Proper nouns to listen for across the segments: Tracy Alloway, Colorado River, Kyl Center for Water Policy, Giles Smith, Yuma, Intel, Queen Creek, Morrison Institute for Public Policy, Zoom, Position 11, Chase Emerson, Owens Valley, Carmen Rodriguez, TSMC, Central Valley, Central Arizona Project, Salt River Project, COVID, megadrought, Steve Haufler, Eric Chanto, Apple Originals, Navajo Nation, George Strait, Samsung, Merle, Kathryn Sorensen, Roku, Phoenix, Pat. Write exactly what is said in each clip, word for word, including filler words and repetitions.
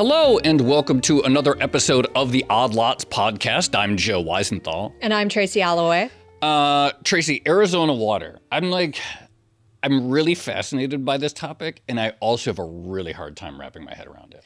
Hello, and welcome to another episode of the Odd Lots podcast. I'm Joe Weisenthal. And I'm Tracy Alloway. Uh, Tracy, Arizona water. I'm like, I'm really fascinated by this topic, and I also have a really hard time wrapping my head around it.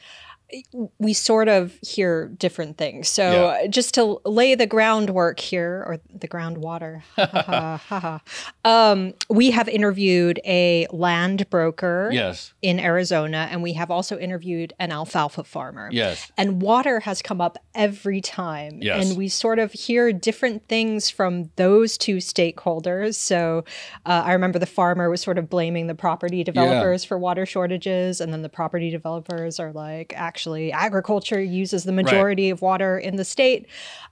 We sort of hear different things. So yeah. Just to lay the groundwork here, or the groundwater, ha, ha, ha. Um, we have interviewed a land broker yes. in Arizona, and we have also interviewed an alfalfa farmer. Yes. And water has come up every time. Yes. And we sort of hear different things from those two stakeholders. So uh, I remember the farmer was sort of blaming the property developers yeah. for water shortages, and then the property developers are like, actually, Actually, agriculture uses the majority right. of water in the state.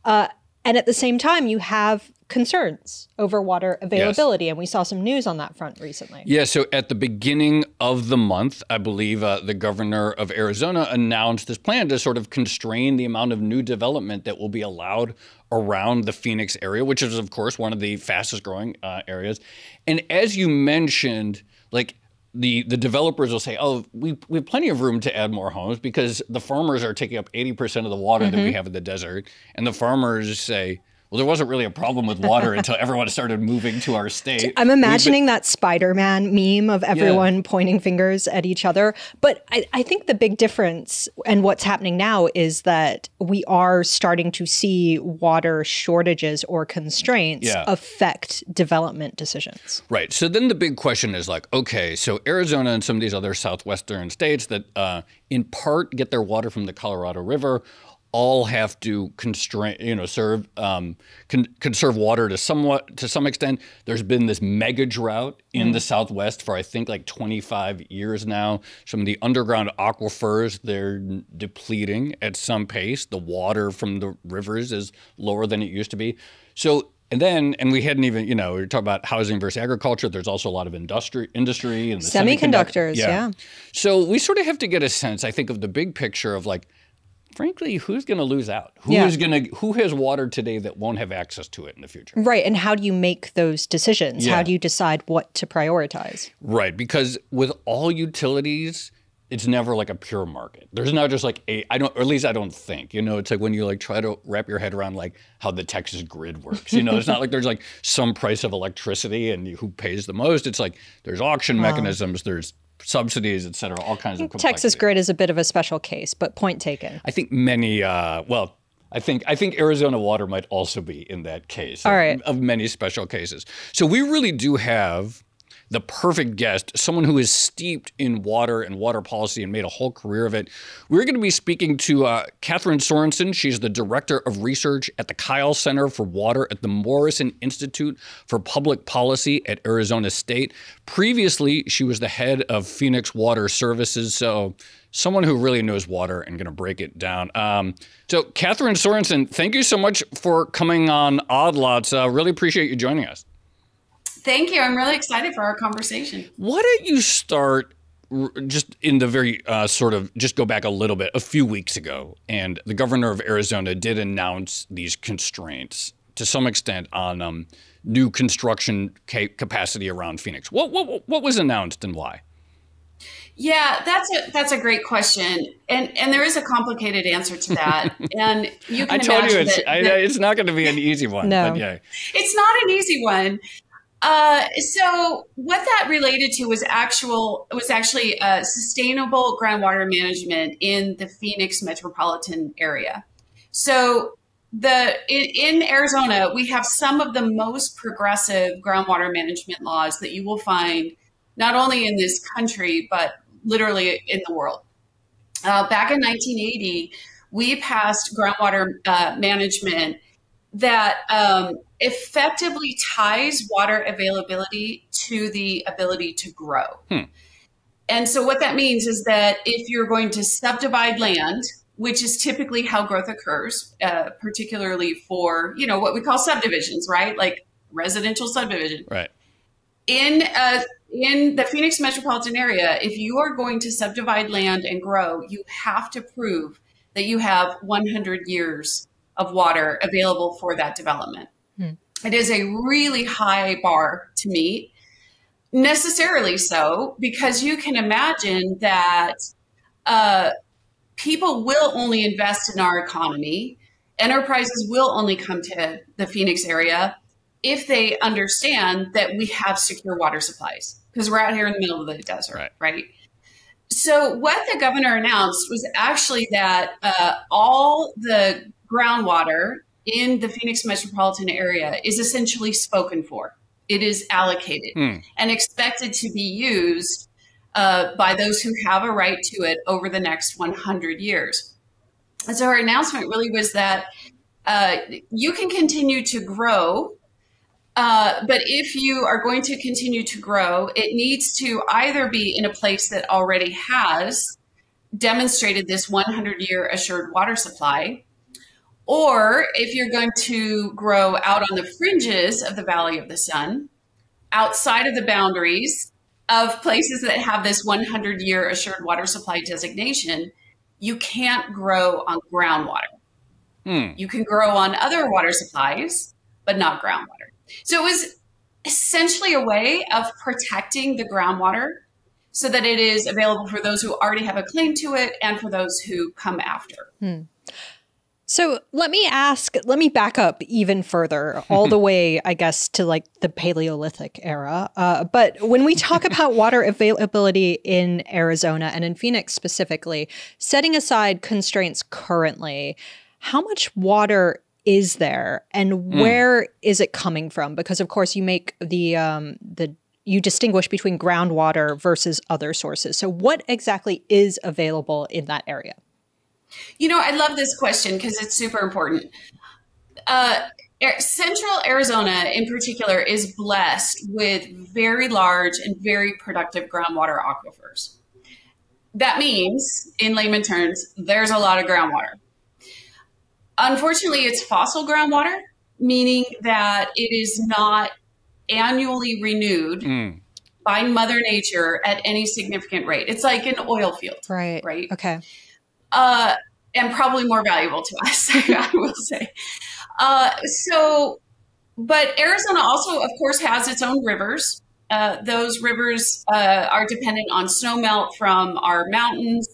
Uh, and at the same time, you have concerns over water availability. Yes. And we saw some news on that front recently. Yeah, so at the beginning of the month, I believe uh, the governor of Arizona announced this plan to sort of constrain the amount of new development that will be allowed around the Phoenix area, which is, of course, one of the fastest growing uh, areas. And as you mentioned, like, The the developers will say, oh, we, we have plenty of room to add more homes because the farmers are taking up eighty percent of the water mm-hmm. that we have in the desert. And the farmers say, well, there wasn't really a problem with water until everyone started moving to our state. I'm imagining been, that Spider-Man meme of everyone yeah. pointing fingers at each other. But I, I think the big difference and what's happening now is that we are starting to see water shortages or constraints yeah. affect development decisions. Right. So then the big question is like, okay, so Arizona and some of these other southwestern states that uh, in part get their water from the Colorado River all have to constrain, you know, serve um, con conserve water to somewhat to some extent. There's been this mega drought in mm. the Southwest for I think like twenty-five years now. Some of the underground aquifers they're depleting at some pace. The water from the rivers is lower than it used to be. So. And then, and we hadn't even, you know, we were talking about housing versus agriculture. There's also a lot of industry, industry and the semiconductors. Semiconductor yeah. yeah. So we sort of have to get a sense, I think, of the big picture of like, frankly, who's going to lose out? Who yeah. is going to? Who has water today that won't have access to it in the future? Right, and how do you make those decisions? Yeah. How do you decide what to prioritize? Right, because with all utilities, it's never like a pure market. There's not just like a, I don't, or at least I don't think, you know, it's like when you like try to wrap your head around like how the Texas grid works, you know, it's not like there's like some price of electricity and who pays the most. It's like there's auction wow. mechanisms, there's subsidies, et cetera, all kinds of complexity. Texas grid is a bit of a special case, but point taken. I think many, uh, well, I think I think Arizona water might also be in that case all of, right. of many special cases. So we really do have the perfect guest, someone who is steeped in water and water policy and made a whole career of it. We're going to be speaking to uh, Kathryn Sorensen. She's the director of research at the Kyl Center for Water at the Morrison Institute for Public Policy at Arizona State. Previously, she was the head of Phoenix Water Services. So someone who really knows water and going to break it down. Um, so Kathryn Sorensen, thank you so much for coming on Odd Lots. Uh, really appreciate you joining us. Thank you. I'm really excited for our conversation. Why don't you start just in the very uh, sort of just go back a little bit a few weeks ago, and the governor of Arizona did announce these constraints to some extent on um, new construction ca capacity around Phoenix. What, what, what was announced and why? Yeah, that's a, that's a great question. And and there is a complicated answer to that. And you can I told you it's, that, I, that, it's not going to be an easy one. No, but yeah. It's not an easy one. Uh, so what that related to was actual was actually uh, sustainable groundwater management in the Phoenix metropolitan area. So the in, in Arizona, we have some of the most progressive groundwater management laws that you will find not only in this country, but literally in the world. Uh, back in nineteen eighty, we passed groundwater uh, management that um, effectively ties water availability to the ability to grow. Hmm. And so what that means is that if you're going to subdivide land, which is typically how growth occurs, uh, particularly for, you know, what we call subdivisions, right? Like residential subdivision. Right. In, uh, in the Phoenix metropolitan area, if you are going to subdivide land and grow, you have to prove that you have one hundred years of water available for that development. Hmm. It is a really high bar to meet, necessarily so, because you can imagine that uh, people will only invest in our economy. Enterprises will only come to the Phoenix area if they understand that we have secure water supplies, because we're out here in the middle of the desert, right? right? So what the governor announced was actually that uh, all the groundwater in the Phoenix metropolitan area is essentially spoken for. It is allocated hmm. and expected to be used uh, by those who have a right to it over the next one hundred years. And so her announcement really was that uh, you can continue to grow, uh, but if you are going to continue to grow, it needs to either be in a place that already has demonstrated this one hundred year assured water supply, or if you're going to grow out on the fringes of the Valley of the Sun, outside of the boundaries of places that have this one hundred year assured water supply designation, you can't grow on groundwater. Hmm. You can grow on other water supplies, but not groundwater. So it was essentially a way of protecting the groundwater so that it is available for those who already have a claim to it and for those who come after. Hmm. So let me ask, let me back up even further, all the way, I guess, to like the Paleolithic era. Uh, but when we talk about water availability in Arizona and in Phoenix specifically, setting aside constraints currently, how much water is there and where mm. is it coming from? Because, of course, you make the, um, the you distinguish between groundwater versus other sources. So what exactly is available in that area? You know, I love this question because it's super important. Uh, Central Arizona in particular is blessed with very large and very productive groundwater aquifers. That means, in layman terms, there's a lot of groundwater. Unfortunately, it's fossil groundwater, meaning that it is not annually renewed mm. by Mother Nature at any significant rate. It's like an oil field. Right. Right. Okay. Uh, and probably more valuable to us, I will say. Uh, so, but Arizona also, of course, has its own rivers. Uh, those rivers uh, are dependent on snowmelt from our mountains.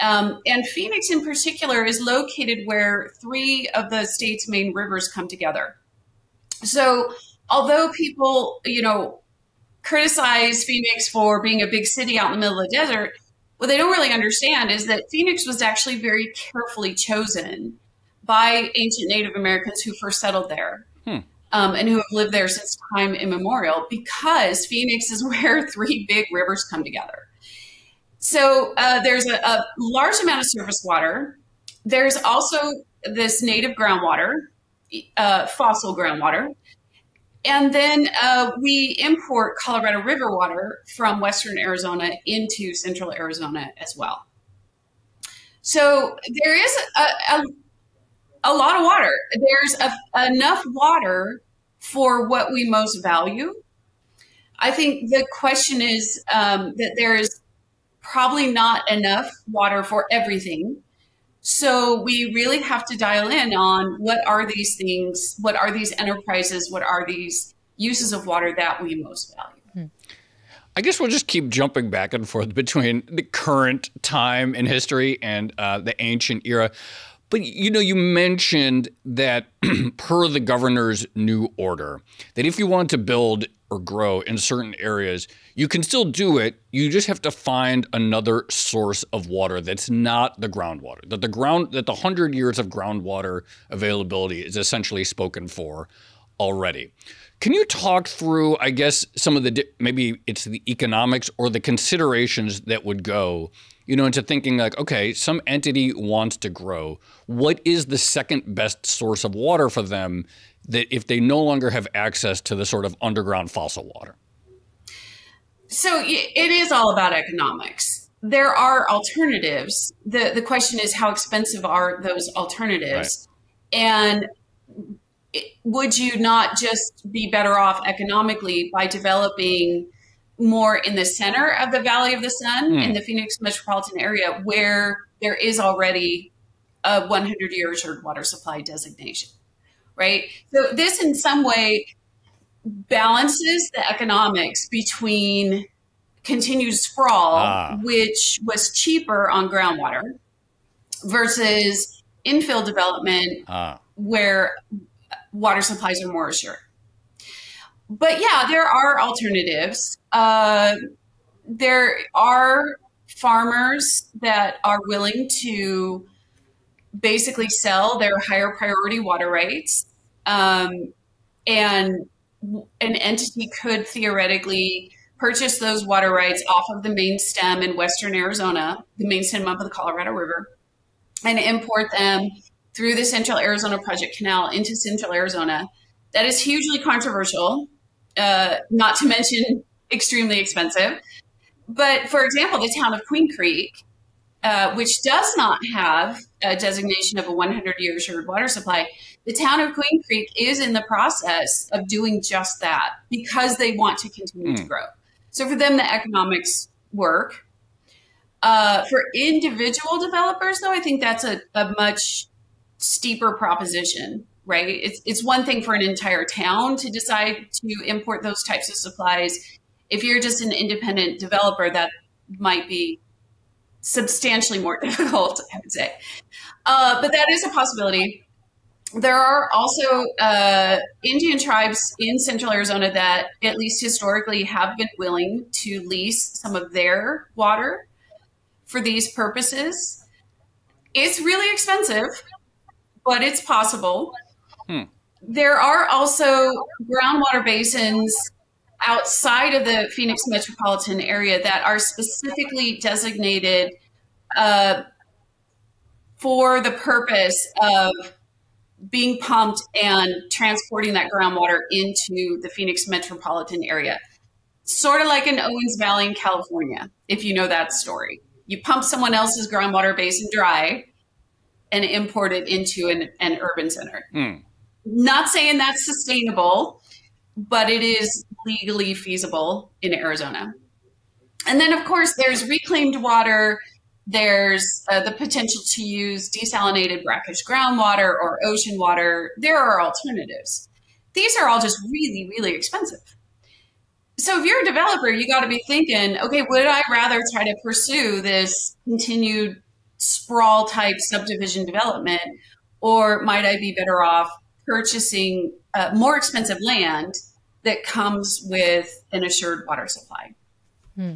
Um, and Phoenix in particular is located where three of the state's main rivers come together. So although people, you know, criticize Phoenix for being a big city out in the middle of the desert, what they don't really understand is that Phoenix was actually very carefully chosen by ancient Native Americans who first settled there hmm. um, and who have lived there since time immemorial, because Phoenix is where three big rivers come together. So uh, there's a, a large amount of surface water. There's also this native groundwater, uh, fossil groundwater. And then uh, we import Colorado River water from western Arizona into central Arizona as well. So there is a, a, a lot of water. There's a, enough water for what we most value. I think the question is um, that there is probably not enough water for everything. So we really have to dial in on what are these things, what are these enterprises, what are these uses of water that we most value? I guess we'll just keep jumping back and forth between the current time in history and uh, the ancient era. But, you know, you mentioned that per the governor's new order, that if you want to build or grow in certain areas, you can still do it. You just have to find another source of water that's not the groundwater, that the ground, that the hundred years of groundwater availability is essentially spoken for already. Can you talk through, I guess, some of the, maybe it's the economics or the considerations that would go, you know, into thinking like, okay, some entity wants to grow. What is the second best source of water for them that if they no longer have access to the sort of underground fossil water? So it is all about economics. There are alternatives. The, the question is how expensive are those alternatives? Right. And would you not just be better off economically by developing more in the center of the Valley of the Sun, mm. in the Phoenix metropolitan area, where there is already a one hundred year assured water supply designation, right? So this in some way balances the economics between continued sprawl, ah. which was cheaper on groundwater, versus infill development uh. where water supplies are more assured. But yeah, there are alternatives. Uh, there are farmers that are willing to basically sell their higher priority water rights. Um, and an entity could theoretically purchase those water rights off of the main stem in Western Arizona, the main stem up of the Colorado River, and import them through the Central Arizona Project Canal into Central Arizona. That is hugely controversial, uh, not to mention extremely expensive. But for example, the town of Queen Creek, uh, which does not have a designation of a hundred-year assured water supply, the town of Queen Creek is in the process of doing just that because they want to continue mm. to grow. So for them, the economics work. Uh, for individual developers, though, I think that's a, a much steeper proposition, right? It's, it's one thing for an entire town to decide to import those types of supplies. If you're just an independent developer, that might be substantially more difficult, I would say. Uh, but that is a possibility. There are also uh, Indian tribes in Central Arizona that, at least historically, have been willing to lease some of their water for these purposes. It's really expensive, but it's possible. Hmm. There are also groundwater basins outside of the Phoenix metropolitan area that are specifically designated uh, for the purpose of being pumped and transporting that groundwater into the Phoenix metropolitan area. Sort of like an Owens Valley in California, if you know that story. You pump someone else's groundwater basin dry and import it into an, an urban center. Mm. Not saying that's sustainable, but it is legally feasible in Arizona. And then of course, there's reclaimed water. There's uh, the potential to use desalinated brackish groundwater or ocean water. There are alternatives. These are all just really, really expensive. So if you're a developer, you got to be thinking, okay, would I rather try to pursue this continued sprawl type subdivision development, or might I be better off purchasing uh, more expensive land that comes with an assured water supply? Hmm.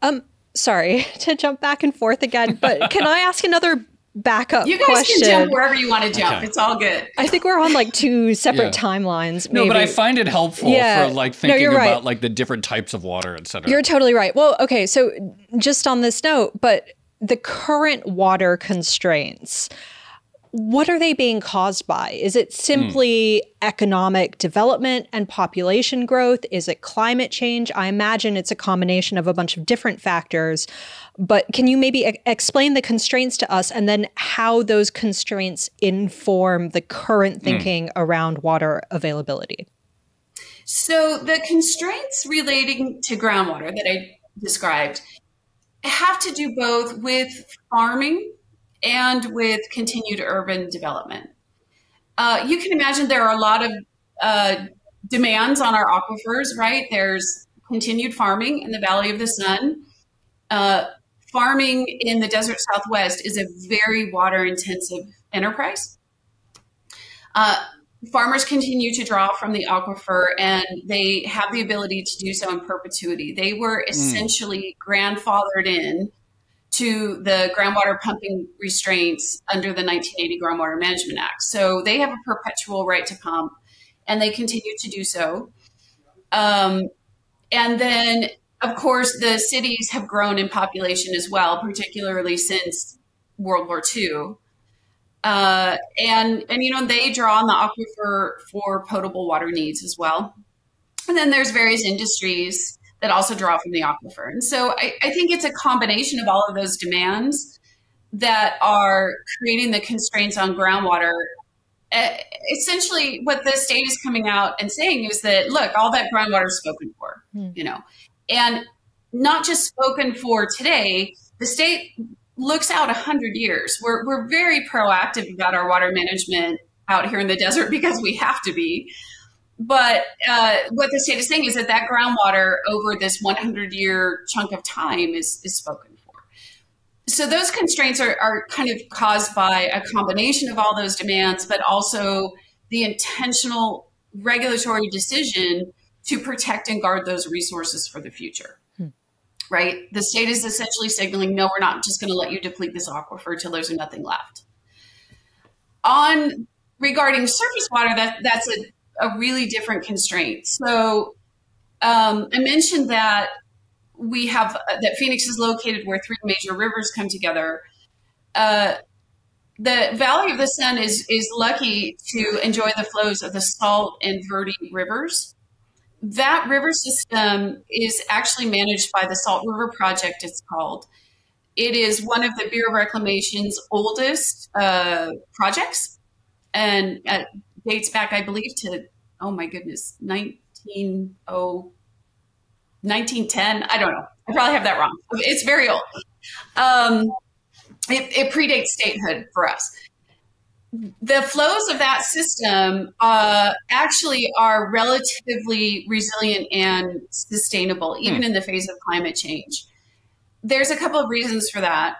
Um, sorry to jump back and forth again, but can I ask another backup you guys question? Can jump wherever you want to jump. Okay. It's all good. I think we're on like two separate yeah. timelines. Maybe. No, but I find it helpful yeah. for like thinking no, right. about like the different types of water, et cetera. You're totally right. Well, okay, so just on this note, but the current water constraints, what are they being caused by? Is it simply mm. economic development and population growth? Is it climate change? I imagine it's a combination of a bunch of different factors, but can you maybe e- explain the constraints to us and then how those constraints inform the current thinking mm. around water availability? So the constraints relating to groundwater that I described have to do both with farming and with continued urban development. Uh, you can imagine there are a lot of uh, demands on our aquifers, right? There's continued farming in the Valley of the Sun. Uh, farming in the desert Southwest is a very water intensive enterprise. Uh, farmers continue to draw from the aquifer and they have the ability to do so in perpetuity. They were essentially mm. grandfathered in to the groundwater pumping restraints under the nineteen eighty Groundwater Management Act. So they have a perpetual right to pump and they continue to do so. Um, and then of course the cities have grown in population as well, particularly since World War Two. Uh, and, and you know, they draw on the aquifer for potable water needs as well. And then there's various industries that also draw from the aquifer. And so I, I think it's a combination of all of those demands that are creating the constraints on groundwater. Uh, essentially what the state is coming out and saying is that, look, all that groundwater is spoken for, mm. you know, and not just spoken for today. The state looks out a hundred years. We're, we're very proactive about our water management out here in the desert because we have to be. But uh, what the state is saying is that that groundwater over this hundred-year chunk of time is, is spoken for. So those constraints are, are kind of caused by a combination of all those demands, but also the intentional regulatory decision to protect and guard those resources for the future, hmm. right? The state is essentially signaling, no, we're not just going to let you deplete this aquifer till there's nothing left. On regarding surface water, that, that's a, a really different constraint. So um, I mentioned that we have, uh, that Phoenix is located where three major rivers come together. Uh, the Valley of the Sun is, is lucky to enjoy the flows of the Salt and Verde rivers. That river system is actually managed by the Salt River Project, it's called. It is one of the Bureau of Reclamation's oldest uh, projects, and uh, dates back, I believe, to, oh my goodness, nineteen ten, I don't know. I probably have that wrong. It's very old. Um, it, it predates statehood for us. The flows of that system uh, actually are relatively resilient and sustainable, even mm. in the face of climate change. There's a couple of reasons for that.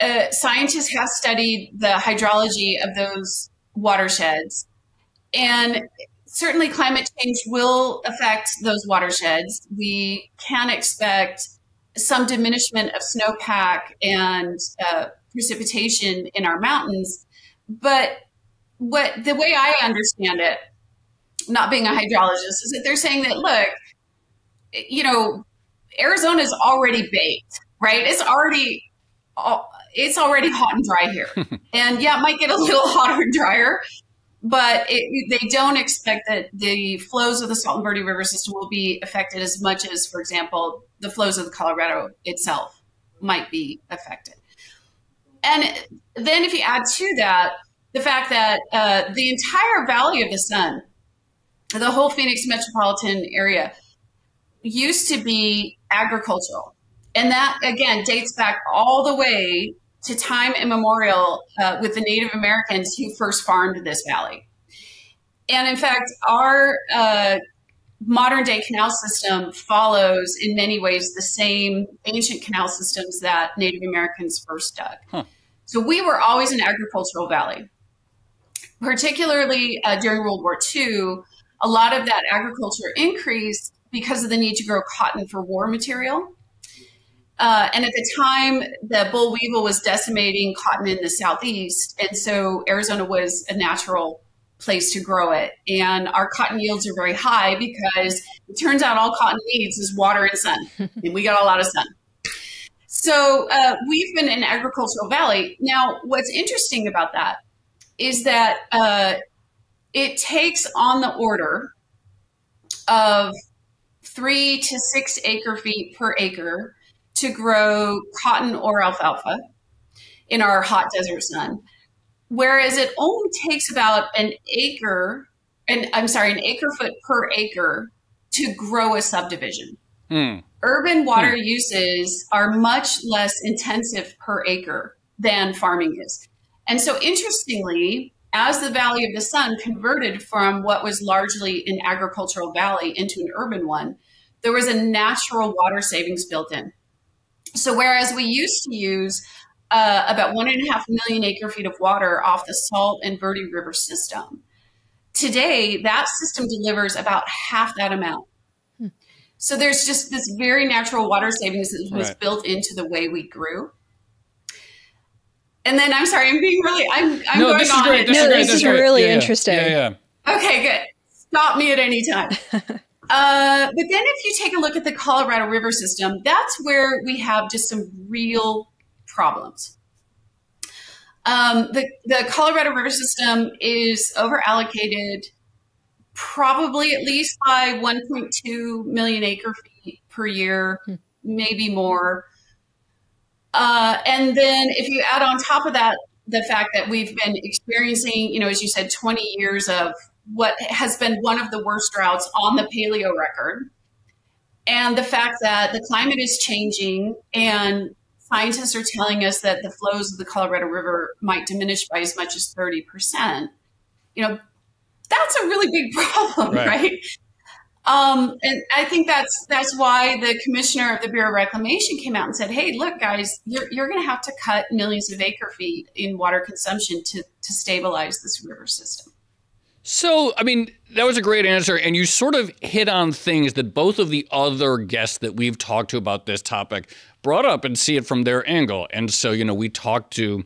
Uh, scientists have studied the hydrology of those watersheds, and certainly climate change will affect those watersheds. We can expect some diminishment of snowpack and uh, precipitation in our mountains. But what the way I understand it, not being a hydrologist, is that they're saying that, look, you know, Arizona's already baked, right? It's already it's already hot and dry here. And yeah, it might get a little hotter and drier, but it, they don't expect that the flows of the Salt and Verde River system will be affected as much as, for example, the flows of the Colorado itself might be affected. And then if you add to that, the fact that uh, the entire Valley of the Sun, the whole Phoenix metropolitan area, used to be agricultural. And that, again, dates back all the way to time immemorial uh, with the Native Americans who first farmed this valley. And in fact, our uh, modern day canal system follows in many ways the same ancient canal systems that Native Americans first dug. Huh. So we were always an agricultural valley, particularly uh, during World War Two. A lot of that agriculture increased because of the need to grow cotton for war material. Uh, and at the time, the boll weevil was decimating cotton in the southeast. And so Arizona was a natural place to grow it. And our cotton yields are very high because it turns out all cotton needs is water and sun. And we got a lot of sun. So uh, we've been in agricultural valley. Now, what's interesting about that is that uh, it takes on the order of three to six acre feet per acre to grow cotton or alfalfa in our hot desert sun. Whereas it only takes about an acre, and I'm sorry, an acre foot per acre to grow a subdivision. Mm. Urban water mm. uses are much less intensive per acre than farming is. And so interestingly, as the Valley of the Sun converted from what was largely an agricultural valley into an urban one, there was a natural water savings built in. So whereas we used to use Uh, about one and a half million acre feet of water off the Salt and Verde River system. Today, that system delivers about half that amount. Hmm. So there's just this very natural water savings that was right. built into the way we grew. And then, I'm sorry, I'm being really, I'm, I'm no, going this is on. Great. This no, is great. This is great. really yeah, interesting. Yeah, yeah. Okay, good. Stop me at any time. Uh, but then if you take a look at the Colorado River system, that's where we have just some real problems. Um, the, the Colorado River system is over-allocated probably at least by one point two million acre feet per year, hmm. maybe more. Uh, and then if you add on top of that, the fact that we've been experiencing, you know, as you said, twenty years of what has been one of the worst droughts on the paleo record. And the fact that the climate is changing and scientists are telling us that the flows of the Colorado River might diminish by as much as thirty percent. You know, that's a really big problem, right? right? Um, and I think that's that's why the commissioner of the Bureau of Reclamation came out and said, hey, look, guys, you're, you're going to have to cut millions of acre feet in water consumption to, to stabilize this river system. So, I mean, that was a great answer. And you sort of hit on things that both of the other guests that we've talked to about this topic brought up and see it from their angle. And so, you know, we talked to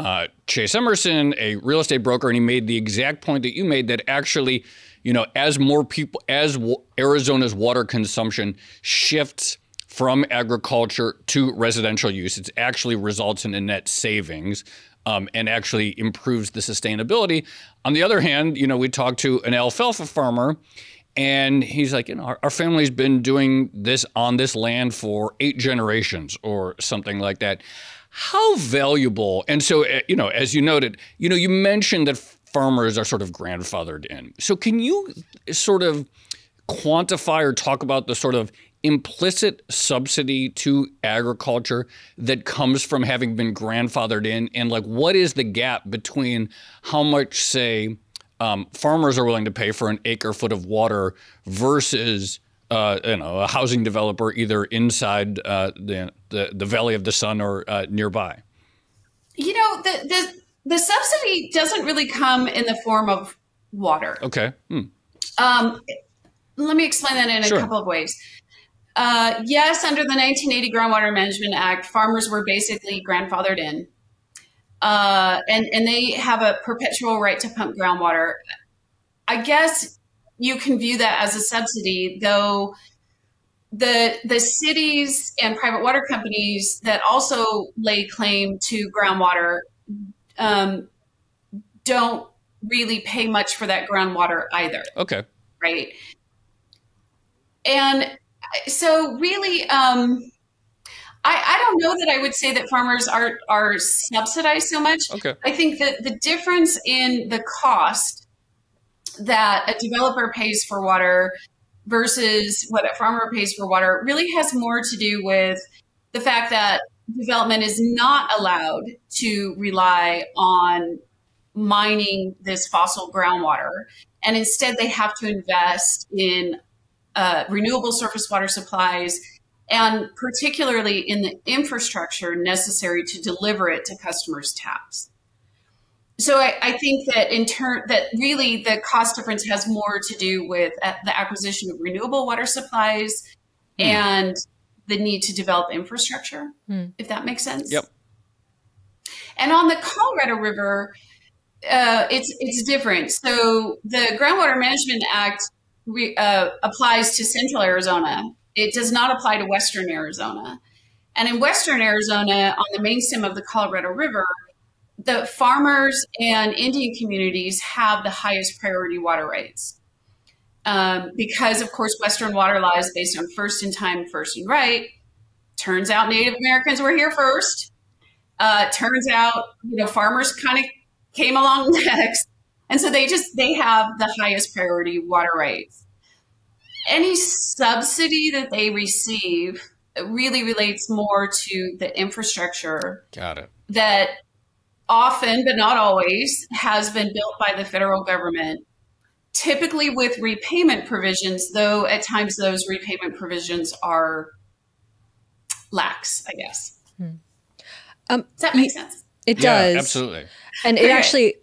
uh, Chase Emerson, a real estate broker, and he made the exact point that you made, that actually, you know, as more people, as Arizona's water consumption shifts from agriculture to residential use, it actually results in a net savings. Um, and actually improves the sustainability. On the other hand, you know, we talked to an alfalfa farmer, and he's like, you know, our, our family's been doing this on this land for eight generations or something like that. How valuable, and so, uh, you know, as you noted, you know, you mentioned that farmers are sort of grandfathered in. So can you sort of quantify or talk about the sort of implicit subsidy to agriculture that comes from having been grandfathered in, and like what is the gap between how much, say, um, farmers are willing to pay for an acre foot of water versus uh, you know, a housing developer either inside uh, the, the the Valley of the Sun or uh, nearby? You know, the, the the subsidy doesn't really come in the form of water. Okay. Hmm. Um, let me explain that in a sure. couple of ways. Uh, yes, under the nineteen eighty Groundwater Management Act, farmers were basically grandfathered in, uh, and, and they have a perpetual right to pump groundwater. I guess you can view that as a subsidy, though the, the cities and private water companies that also lay claim to groundwater um, don't really pay much for that groundwater either. Okay. Right. And so really, um, I, I don't know that I would say that farmers are, are subsidized so much. Okay. I think that the difference in the cost that a developer pays for water versus what a farmer pays for water really has more to do with the fact that development is not allowed to rely on mining this fossil groundwater. And instead, they have to invest in Uh, renewable surface water supplies, and particularly in the infrastructure necessary to deliver it to customers' taps. So I, I think that in turn, that really the cost difference has more to do with uh, the acquisition of renewable water supplies mm. and the need to develop infrastructure, mm. if that makes sense. Yep. And on the Colorado River, uh, it's, it's different. So the Groundwater Management Act Re, uh, applies to Central Arizona. It does not apply to Western Arizona. And in Western Arizona, on the main stem of the Colorado River, the farmers and Indian communities have the highest priority water rights. Um, because, of course, Western water law is based on first in time, first in right. Turns out Native Americans were here first. Uh, turns out, you know, farmers kind of came along next. And so they just, they have the highest priority water rights. Any subsidy that they receive really relates more to the infrastructure. Got it. That often, but not always, has been built by the federal government, typically with repayment provisions, though at times those repayment provisions are lax, I guess. Hmm. Um, Does that make sense? It does. Yeah, absolutely. And it actually...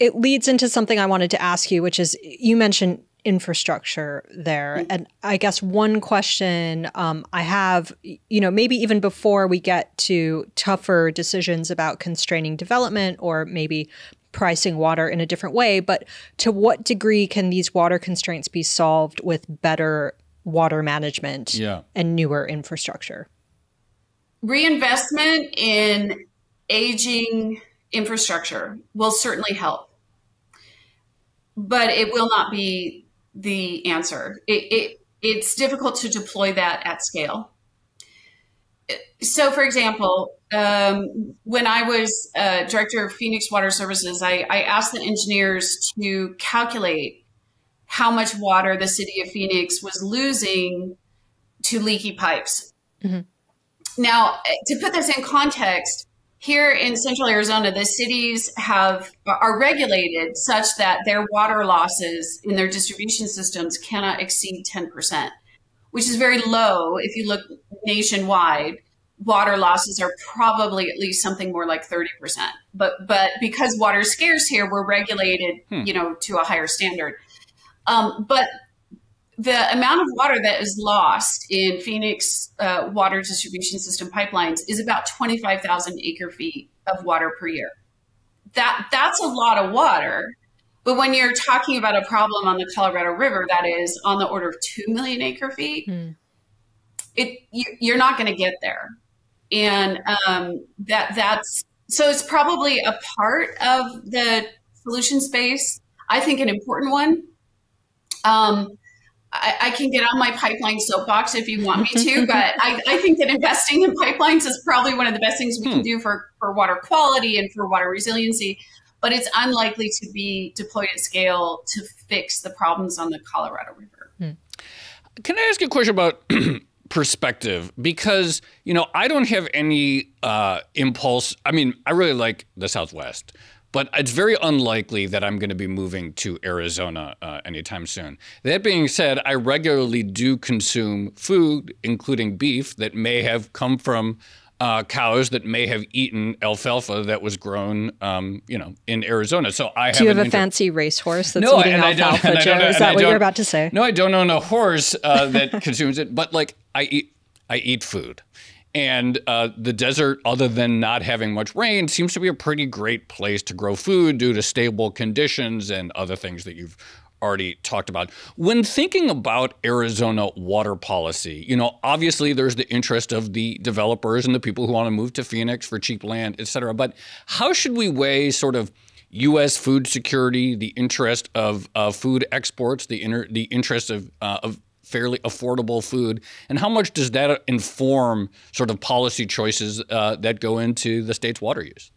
It leads into something I wanted to ask you, which is you mentioned infrastructure there. Mm-hmm. And I guess one question um, I have, you know, maybe even before we get to tougher decisions about constraining development or maybe pricing water in a different way, but to what degree can these water constraints be solved with better water management yeah. and newer infrastructure? Reinvestment in aging infrastructure will certainly help. But it will not be the answer. It, it, it's difficult to deploy that at scale. So, for example, um, when I was uh, director of Phoenix Water Services, I, I asked the engineers to calculate how much water the city of Phoenix was losing to leaky pipes. Mm-hmm. Now, to put this in context, Here in Central Arizona, the cities have are regulated such that their water losses in their distribution systems cannot exceed ten percent, which is very low. If you look nationwide, water losses are probably at least something more like thirty percent. But but because water is scarce here, we're regulated, hmm. you know, to a higher standard. Um, but the amount of water that is lost in Phoenix uh, water distribution system pipelines is about twenty-five thousand acre feet of water per year. That that's a lot of water, but when you're talking about a problem on the Colorado River that is on the order of two million acre feet, mm. it you, you're not going to get there, and um, that that's so it's probably a part of the solution space. I think an important one. Um, I, I can get on my pipeline soapbox if you want me to, but I, I think that investing in pipelines is probably one of the best things we hmm. can do for, for water quality and for water resiliency, but it's unlikely to be deployed at scale to fix the problems on the Colorado River. Hmm. Can I ask a question about perspective? Because, you know, I don't have any uh, impulse. I mean, I really like the Southwest, but it's very unlikely that I'm going to be moving to Arizona uh, anytime soon. That being said, I regularly do consume food, including beef, that may have come from uh, cows that may have eaten alfalfa that was grown, um, you know, in Arizona. So I have. Do you have a fancy racehorse that's no, eating and alfalfa, and Joe? And Is that what you're about to say? No, I don't own a horse uh, that consumes it, but like I eat, I eat food. And uh, the desert, other than not having much rain, seems to be a pretty great place to grow food due to stable conditions and other things that you've already talked about. When thinking about Arizona water policy, you know, obviously there's the interest of the developers and the people who want to move to Phoenix for cheap land, et cetera. But how should we weigh sort of U S food security, the interest of uh, food exports, the, inter the interest of, uh, of fairly affordable food, and how much does that inform sort of policy choices uh, that go into the state's water use?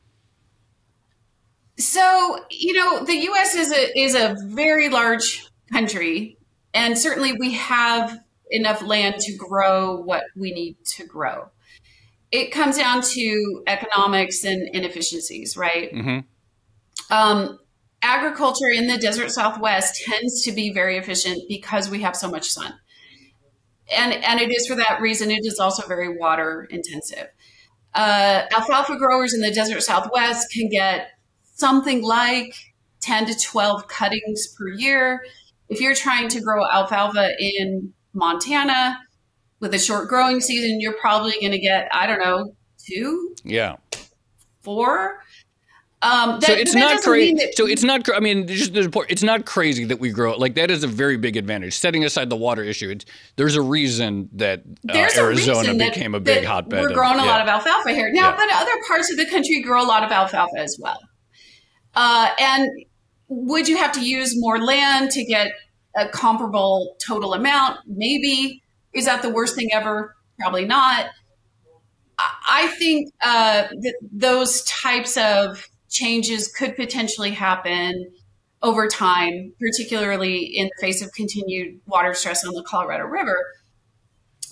So, you know, the U S is a, is a very large country, and certainly we have enough land to grow what we need to grow. It comes down to economics and inefficiencies, right? Mm-hmm. Um, agriculture in the desert Southwest tends to be very efficient because we have so much sun. And, and it is for that reason, it is also very water intensive. Uh, alfalfa growers in the desert Southwest can get something like ten to twelve cuttings per year. If you're trying to grow alfalfa in Montana with a short growing season, you're probably going to get, I don't know, two? Yeah. Four? Um, that, so it's not crazy. So it's not. I mean, just, it's not crazy that we grow like that. Is a very big advantage. Setting aside the water issue, it's, there's a reason that uh, Arizona a reason became that, a big that hotbed. We're growing of, a yeah. lot of alfalfa here now, yeah. but other parts of the country grow a lot of alfalfa as well. Uh, and would you have to use more land to get a comparable total amount? Maybe. Is that the worst thing ever? Probably not. I, I think uh, that those types of changes could potentially happen over time, particularly in the face of continued water stress on the Colorado River.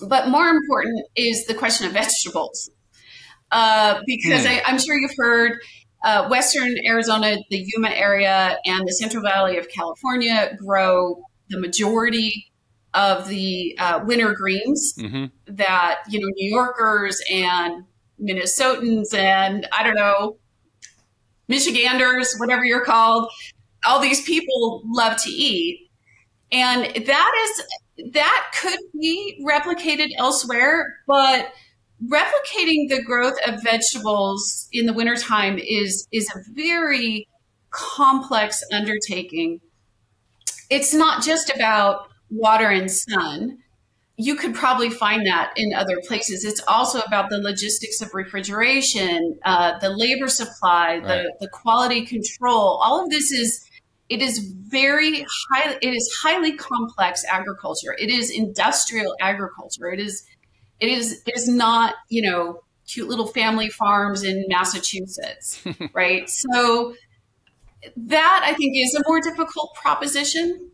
But more important is the question of vegetables. Uh, because mm. I, I'm sure you've heard uh, Western Arizona, the Yuma area, and the Central Valley of California grow the majority of the uh, winter greens mm-hmm. that, you know, New Yorkers and Minnesotans and, I don't know, Michiganders, whatever you're called, all these people love to eat. And that is, that could be replicated elsewhere, but replicating the growth of vegetables in the wintertime is, is a very complex undertaking. It's not just about water and sun. You could probably find that in other places. It's also about the logistics of refrigeration, uh, the labor supply, the, right. the quality control. All of this is, it is very high, it is highly complex agriculture. It is industrial agriculture. It is, it is, it is not, you know, cute little family farms in Massachusetts, right? So that I think is a more difficult proposition,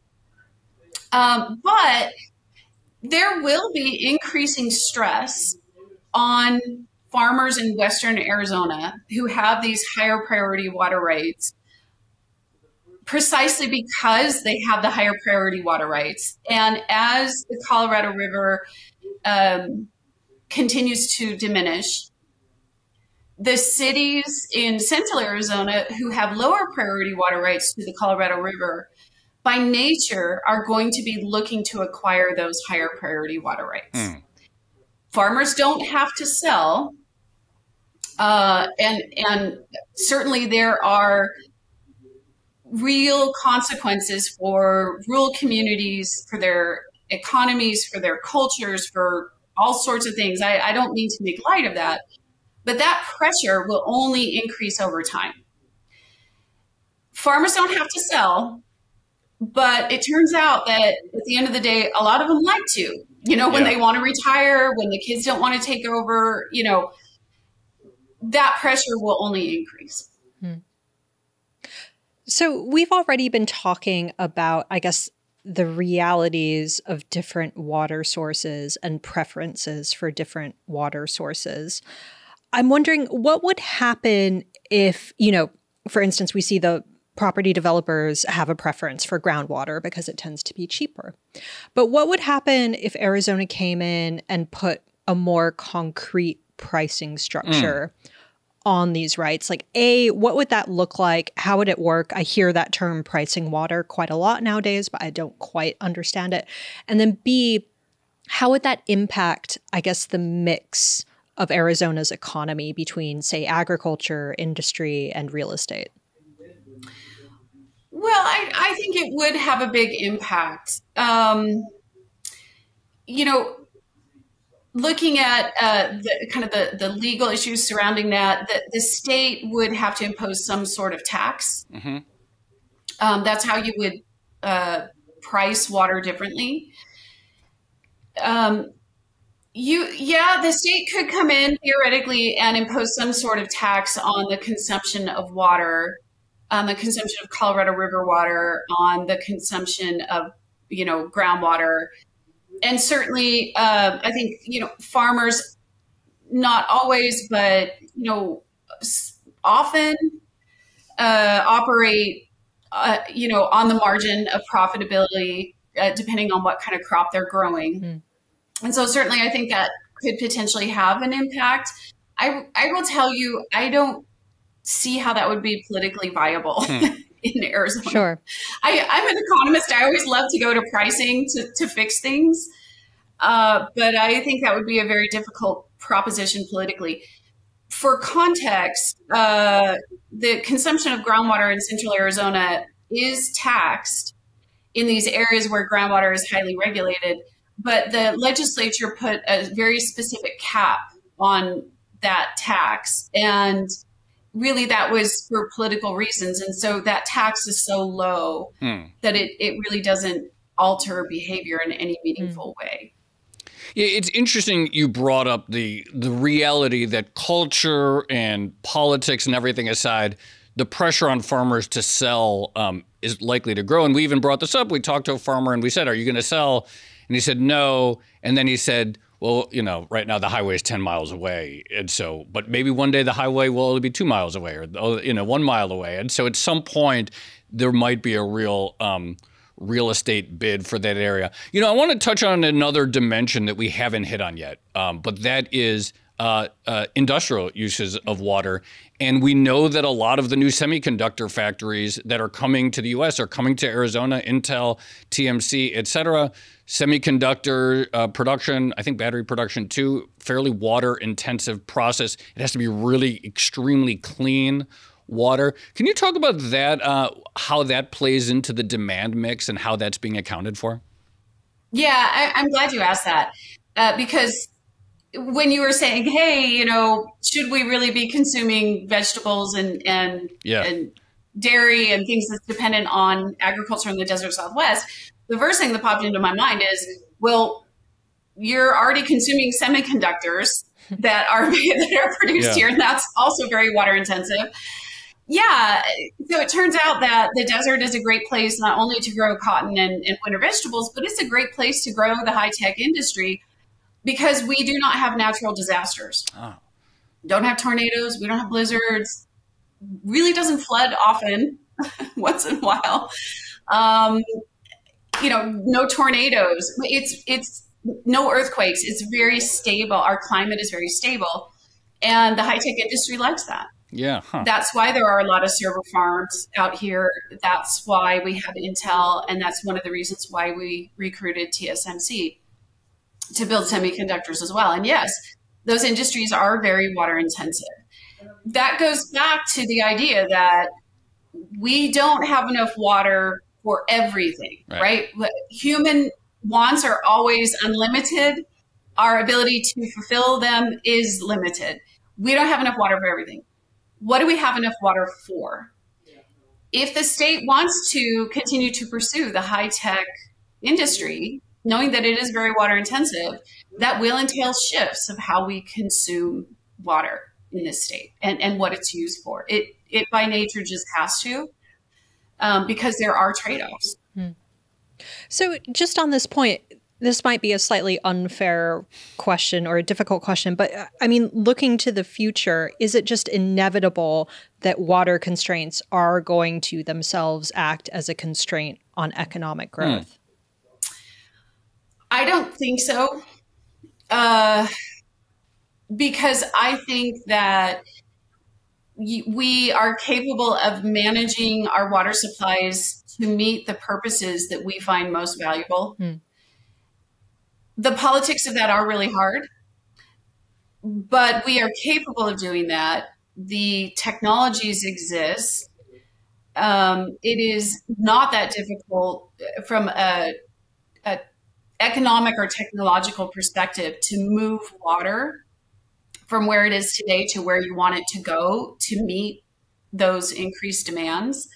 um, but there will be increasing stress on farmers in Western Arizona who have these higher priority water rights precisely because they have the higher priority water rights. And as the Colorado River um, continues to diminish, the cities in Central Arizona who have lower priority water rights to the Colorado River by nature are going to be looking to acquire those higher priority water rights. Mm. Farmers don't have to sell. Uh, and, and certainly there are real consequences for rural communities, for their economies, for their cultures, for all sorts of things. I, I don't mean to make light of that, but that pressure will only increase over time. Farmers don't have to sell, but it turns out that at the end of the day, a lot of them like to, you know, when yeah. they want to retire, when the kids don't want to take over, you know, that pressure will only increase. Hmm. So we've already been talking about, I guess, the realities of different water sources and preferences for different water sources. I'm wondering what would happen if, you know, for instance, we see the property developers have a preference for groundwater because it tends to be cheaper. But what would happen if Arizona came in and put a more concrete pricing structure mm. on these rights? Like, A, what would that look like? How would it work? I hear that term pricing water quite a lot nowadays, but I don't quite understand it. And then B, how would that impact, I guess, the mix of Arizona's economy between, say, agriculture, industry, and real estate? Well, I, I think it would have a big impact. Um, you know, looking at uh, the, kind of the, the legal issues surrounding that, the, the state would have to impose some sort of tax. Mm-hmm. Um, that's how you would uh, price water differently. Um, you, yeah, the state could come in theoretically and impose some sort of tax on the consumption of water, on the consumption of Colorado River water, on the consumption of, you know, groundwater. And certainly, uh, I think, you know, farmers, not always, but, you know, often uh, operate, uh, you know, on the margin of profitability, uh, depending on what kind of crop they're growing. Mm. And so certainly I think that could potentially have an impact. I, I will tell you, I don't see how that would be politically viable. Mm. In Arizona. Sure. I, I'm an economist. I always love to go to pricing to, to fix things. Uh, but I think that would be a very difficult proposition politically. For context, uh, the consumption of groundwater in Central Arizona is taxed in these areas where groundwater is highly regulated. But the legislature put a very specific cap on that tax. And really, that was for political reasons. And so that tax is so low mm. that it, it really doesn't alter behavior in any meaningful mm. way. Yeah, it's interesting you brought up the, the reality that culture and politics and everything aside, the pressure on farmers to sell um, is likely to grow. And we even brought this up. We talked to a farmer and we said, are you going to sell? And he said, no. And then he said, well, you know, right now the highway is ten miles away. And so, but maybe one day the highway will only be two miles away or, you know, one mile away. And so at some point there might be a real um, real estate bid for that area. You know, I want to touch on another dimension that we haven't hit on yet, um, but that is uh, uh, industrial uses of water. And we know that a lot of the new semiconductor factories that are coming to the U S are coming to Arizona, Intel, T S M C, et cetera. Semiconductor uh, production, I think battery production too, fairly water-intensive process. It has to be really extremely clean water. Can you talk about that, uh, how that plays into the demand mix and how that's being accounted for? Yeah, I, I'm glad you asked that uh, because when you were saying, hey, you know, should we really be consuming vegetables and, and, yeah. and dairy and things that's dependent on agriculture in the desert Southwest, the first thing that popped into my mind is, well, you're already consuming semiconductors that are, that are produced yeah. here, and that's also very water intensive. Yeah, so it turns out that the desert is a great place not only to grow cotton and, and winter vegetables, but it's a great place to grow the high-tech industry because we do not have natural disasters. Oh. don't have tornadoes, we don't have blizzards, really doesn't flood often, once in a while. Um, you know, no tornadoes, it's, it's no earthquakes, it's very stable. Our climate is very stable, and the high-tech industry likes that. Yeah, huh. That's why there are a lot of server farms out here. That's why we have Intel, and that's one of the reasons why we recruited T S M C to build semiconductors as well. And yes, those industries are very water intensive. That goes back to the idea that we don't have enough water for everything, right? right? Human wants are always unlimited. Our ability to fulfill them is limited. We don't have enough water for everything. What do we have enough water for? If the state wants to continue to pursue the high-tech industry, knowing that it is very water intensive, that will entail shifts of how we consume water in this state and, and what it's used for. It, it by nature just has to, um, because there are trade-offs. Hmm. So just on this point, this might be a slightly unfair question or a difficult question, but I mean, looking to the future, is it just inevitable that water constraints are going to themselves act as a constraint on economic growth? Hmm. I don't think so, uh, because I think that we are capable of managing our water supplies to meet the purposes that we find most valuable. Mm. The politics of that are really hard, but we are capable of doing that. The technologies exist. Um, it is not that difficult from a, a economic or technological perspective to move water from where it is today to where you want it to go to meet those increased demands.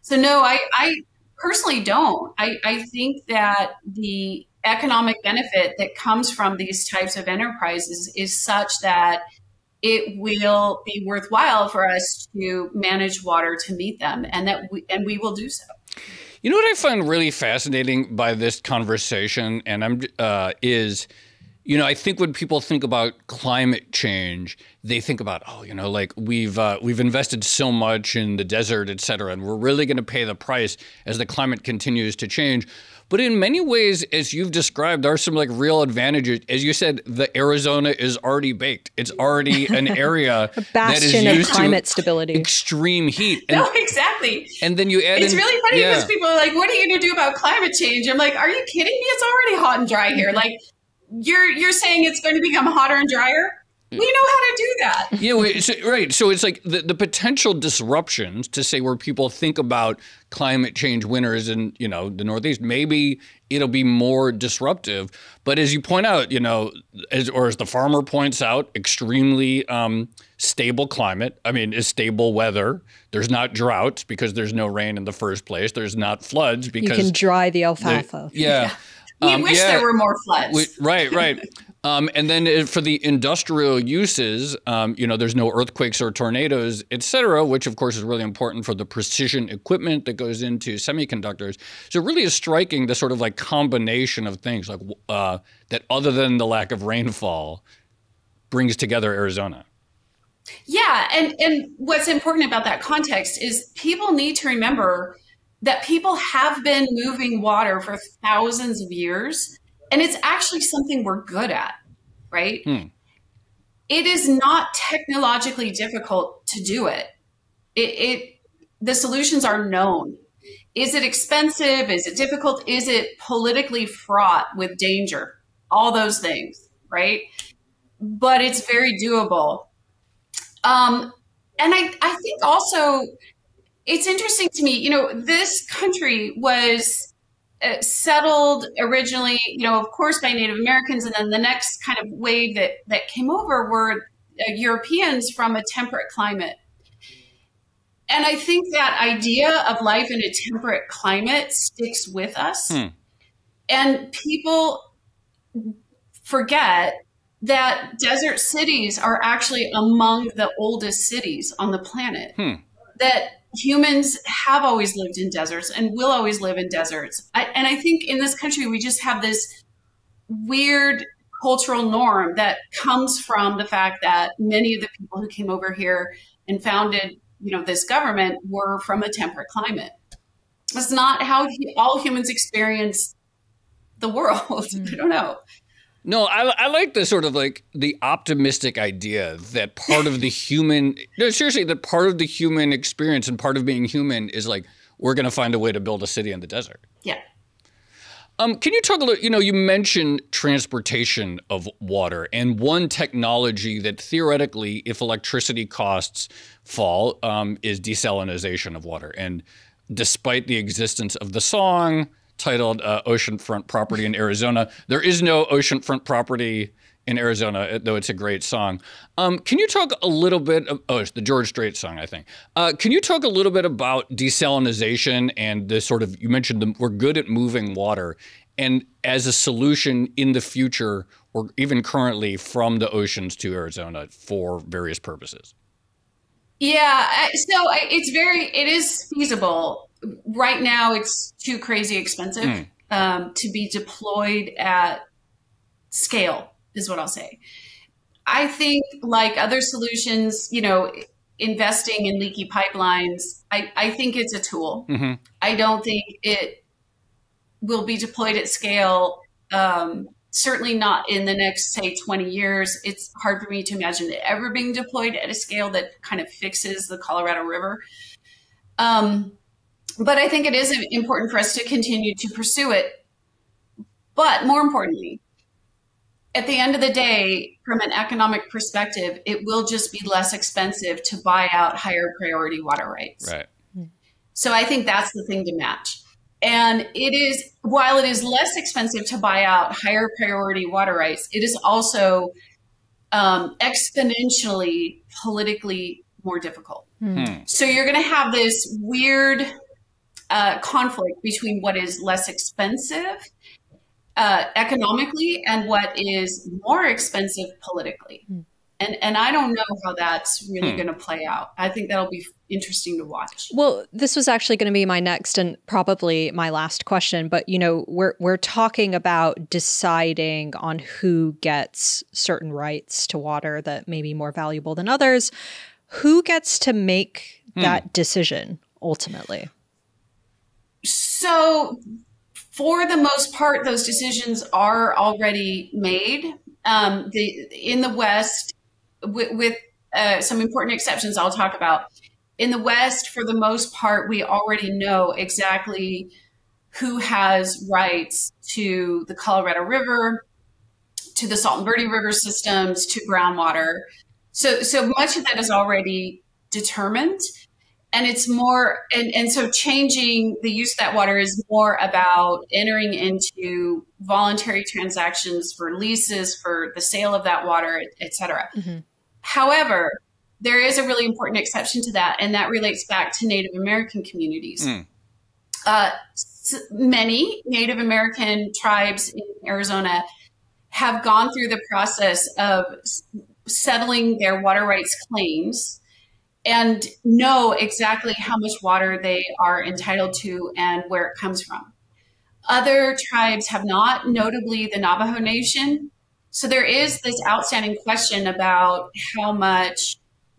So no, I, I personally don't. I, I think that the economic benefit that comes from these types of enterprises is such that it will be worthwhile for us to manage water to meet them, and that we, and we will do so. You know what I find really fascinating by this conversation, and I'm uh, is, you know, I think when people think about climate change, they think about, oh, you know, like we've uh, we've invested so much in the desert, et cetera, and we're really going to pay the price as the climate continues to change. But in many ways, as you've described, are some like real advantages. As you said, the Arizona is already baked. It's already an area a bastion that is used of climate to stability, extreme heat. And, no, exactly. And then you add. It's in, really funny yeah. because people are like, "What are you going to do about climate change?" I'm like, "Are you kidding me? It's already hot and dry here. Like, you're you're saying it's going to become hotter and drier." We know how to do that. Yeah, we, so, right. So it's like the, the potential disruptions to say where people think about climate change winters in, you know, the Northeast, maybe it'll be more disruptive. But as you point out, you know, as, or as the farmer points out, extremely um, stable climate. I mean, is stable weather. There's not droughts because there's no rain in the first place. There's not floods because— You can dry the alfalfa. The, yeah. yeah. Um, we wish yeah, there were more floods. We, right, right. Um, and then for the industrial uses, um, you know, there's no earthquakes or tornadoes, et cetera, which, of course, is really important for the precision equipment that goes into semiconductors. So it really is striking the sort of like combination of things like uh, that other than the lack of rainfall brings together Arizona. Yeah. And, and what's important about that context is people need to remember that people have been moving water for thousands of years. And it's actually something we're good at, right? Hmm. It is not technologically difficult to do it. It, it. The solutions are known. Is it expensive? Is it difficult? Is it politically fraught with danger? All those things, right? But it's very doable. Um, and I, I think also it's interesting to me, you know, this country was... Uh, settled originally, you know, of course, by Native Americans. And then the next kind of wave that, that came over were uh, Europeans from a temperate climate. And I think that idea of life in a temperate climate sticks with us. Hmm. And people forget that desert cities are actually among the oldest cities on the planet. Hmm. That humans have always lived in deserts and will always live in deserts. I, and I think in this country, we just have this weird cultural norm that comes from the fact that many of the people who came over here and founded, you know, this government were from a temperate climate. That's not how he, all humans experience the world. I don't know. No, I, I like the sort of like the optimistic idea that part of the human, no, seriously, that part of the human experience and part of being human is like, we're going to find a way to build a city in the desert. Yeah. Um, can you talk a little, you know, you mentioned transportation of water and one technology that theoretically, if electricity costs fall, um, is desalinization of water. And despite the existence of the song titled uh, Oceanfront Property in Arizona, there is no oceanfront property in Arizona, though it's a great song. Um, can you talk a little bit of, oh, it's the George Strait song, I think. Uh, can you talk a little bit about desalinization and the sort of, you mentioned the, we're good at moving water, and as a solution in the future, or even currently, from the oceans to Arizona for various purposes? Yeah, so it's very, it is feasible. Right now, it's too crazy expensive mm. um, to be deployed at scale, is what I'll say. I think, like other solutions, you know, investing in leaky pipelines, I, I think it's a tool. Mm-hmm. I don't think it will be deployed at scale, um, certainly not in the next, say, twenty years. It's hard for me to imagine it ever being deployed at a scale that kind of fixes the Colorado River. Um, but I think it is important for us to continue to pursue it. But more importantly, at the end of the day, from an economic perspective, it will just be less expensive to buy out higher priority water rights. Right. So I think that's the thing to match. And it is, while it is less expensive to buy out higher priority water rights, it is also um, exponentially politically more difficult. Hmm. So you're going to have this weird uh, conflict between what is less expensive uh, economically and what is more expensive politically. Hmm. And, and I don't know how that's really hmm. going to play out. I think that'll be interesting to watch. Well, this was actually going to be my next and probably my last question. But, you know, we're, we're talking about deciding on who gets certain rights to water that may be more valuable than others. Who gets to make hmm. that decision ultimately? So for the most part, those decisions are already made. Um, the, in the West, with, with uh, some important exceptions I'll talk about. In the West, for the most part, we already know exactly who has rights to the Colorado River, to the Salt and Verde River systems, to groundwater. So, so much of that is already determined, and it's more, and, and so changing the use of that water is more about entering into voluntary transactions for leases, for the sale of that water, et cetera. Mm-hmm. However, there is a really important exception to that, and that relates back to Native American communities. Mm. Uh, many Native American tribes in Arizona have gone through the process of settling their water rights claims and know exactly how much water they are entitled to and where it comes from. Other tribes have not, notably the Navajo Nation. So there is this outstanding question about how much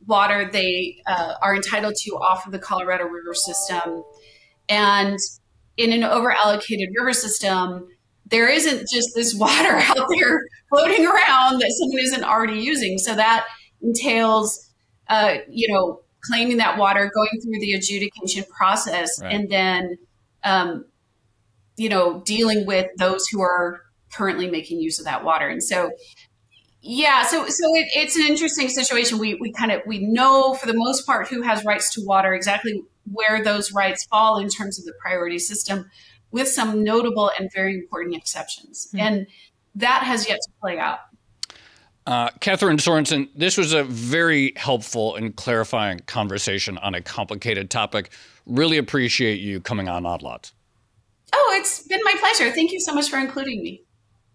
water they uh, are entitled to off of the Colorado River system. And in an over-allocated river system, there isn't just this water out there floating around that someone isn't already using. So that entails, uh, you know, claiming that water, going through the adjudication process, right. and then, um, you know, dealing with those who are currently making use of that water. And so, yeah, so so it, it's an interesting situation. We, we kind of, we know for the most part who has rights to water, exactly where those rights fall in terms of the priority system, with some notable and very important exceptions. Mm-hmm. And that has yet to play out. Uh, Kathryn Sorensen, this was a very helpful and clarifying conversation on a complicated topic. Really appreciate you coming on Odd Lots. Oh, it's been my pleasure. Thank you so much for including me.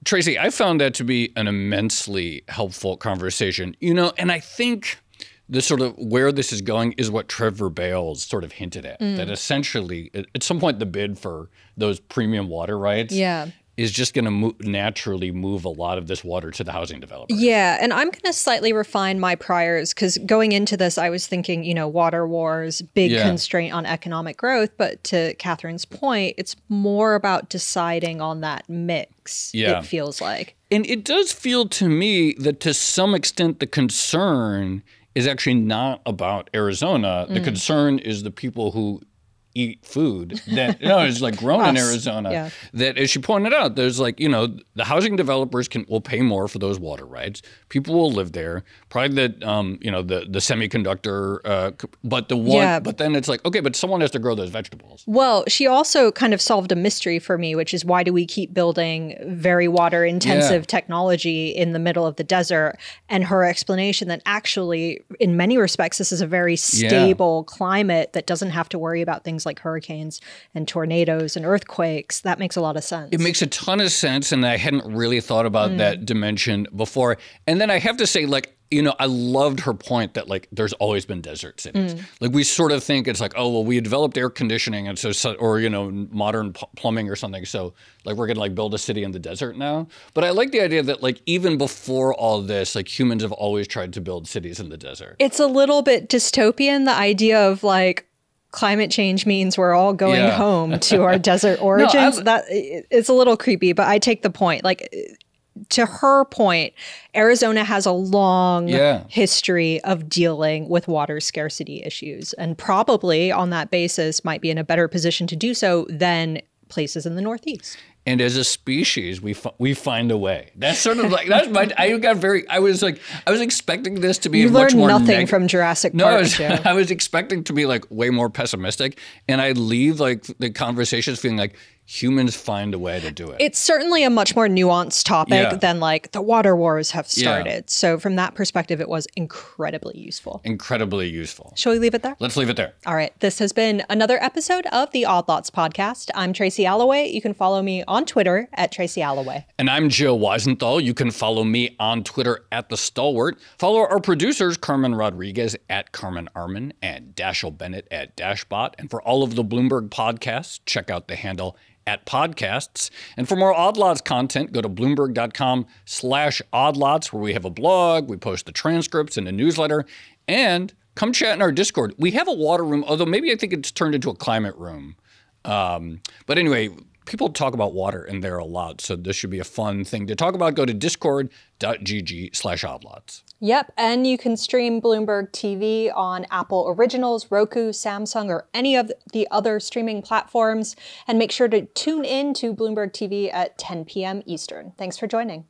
Tracy, I found that to be an immensely helpful conversation. You know, and I think the sort of where this is going is what Trevor Bales sort of hinted at, mm. that essentially at some point the bid for those premium water rights yeah. is just going to mo- naturally move a lot of this water to the housing developers. Yeah, and I'm going to slightly refine my priors, because going into this, I was thinking, you know, water wars, big yeah. constraint on economic growth. But to Kathryn's point, it's more about deciding on that mix, yeah. it feels like. And it does feel to me that to some extent the concern is actually not about Arizona. Mm. The concern is the people who eat food that you know, is like grown Us. in Arizona. Yeah. That, as she pointed out, there's like, you know, the housing developers can will pay more for those water rights. People will live there. Probably that um, you know, the the semiconductor, uh, but the one, yeah. but then it's like, okay, but someone has to grow those vegetables. Well, she also kind of solved a mystery for me, which is why do we keep building very water intensive yeah. technology in the middle of the desert? And her explanation that actually, in many respects, this is a very stable yeah. climate that doesn't have to worry about things like hurricanes and tornadoes and earthquakes. That makes a lot of sense. It makes a ton of sense, and I hadn't really thought about mm. that dimension before. And then I have to say, like, you know, I loved her point that, like, there's always been desert cities. Mm. Like, we sort of think it's like, oh, well, we developed air conditioning and so, or, you know, modern p- plumbing or something. So, like, we're going to, like, build a city in the desert now. But I like the idea that, like, even before all this, like, humans have always tried to build cities in the desert. It's a little bit dystopian, the idea of, like, climate change means we're all going yeah. home to our desert origins. No, that it's a little creepy, but I take the point. Like, to her point, Arizona has a long yeah. history of dealing with water scarcity issues, and probably on that basis might be in a better position to do so than places in the Northeast. And as a species, we f- we find a way. That's sort of like that's my. I got very. I was like. I was expecting this to be you much more. You learned nothing neg- from Jurassic no, Park. I was, I was expecting to be like way more pessimistic, and I leave like the conversations feeling like humans find a way to do it. It's certainly a much more nuanced topic yeah. than like the water wars have started. Yeah. So from that perspective, it was incredibly useful. Incredibly useful. Shall we leave it there? Let's leave it there. All right. This has been another episode of the Odd Lots podcast. I'm Tracy Alloway. You can follow me on on Twitter at Tracy Alloway. And I'm Joe Weisenthal. You can follow me on Twitter at The Stalwart. Follow our producers, Carmen Rodriguez at Carmen Arman and Dashiell Bennett at Dashbot. And for all of the Bloomberg podcasts, check out the handle at Podcasts. And for more Odd Lots content, go to Bloomberg.com slash Odd Lots, where we have a blog, we post the transcripts and a newsletter, and come chat in our Discord. We have a water room, although maybe I think it's turned into a climate room. Um, but anyway, people talk about water in there a lot, so this should be a fun thing to talk about. Go to discord.gg slash oddlots. Yep, and you can stream Bloomberg T V on Apple Originals, Roku, Samsung, or any of the other streaming platforms. And make sure to tune in to Bloomberg T V at ten p.m. Eastern. Thanks for joining.